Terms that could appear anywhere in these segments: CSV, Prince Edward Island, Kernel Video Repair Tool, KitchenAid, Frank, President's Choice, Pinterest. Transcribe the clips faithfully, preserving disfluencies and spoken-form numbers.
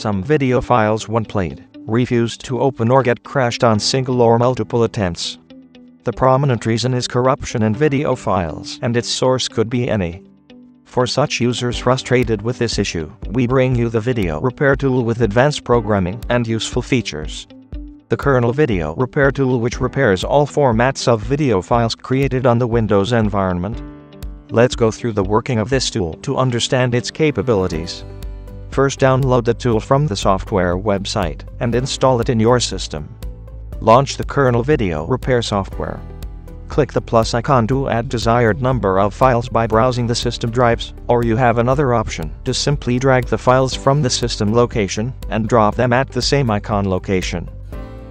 Some video files when played, refused to open or get crashed on single or multiple attempts. The prominent reason is corruption in video files, and its source could be any. For such users frustrated with this issue, we bring you the Video Repair Tool with advanced programming and useful features. The Kernel Video Repair Tool, which repairs all formats of video files created on the Windows environment. Let's go through the working of this tool to understand its capabilities. First, download the tool from the software website and install it in your system. Launch the Kernel Video Repair software. Click the plus icon to add desired number of files by browsing the system drives, or you have another option to simply drag the files from the system location and drop them at the same icon location.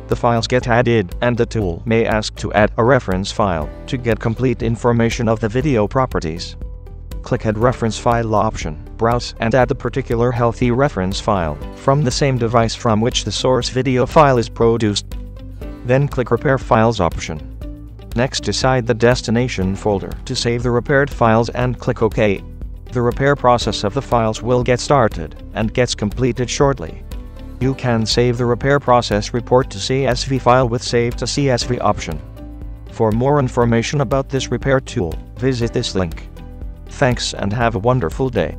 The files get added, and the tool may ask to add a reference file to get complete information of the video properties. Click Add Reference File option, browse and add the particular healthy reference file from the same device from which the source video file is produced. Then click Repair Files option. Next, decide the destination folder to save the repaired files and click OK. The repair process of the files will get started and gets completed shortly. You can save the repair process report to C S V file with Save to C S V option. For more information about this repair tool, visit this link. Thanks and have a wonderful day.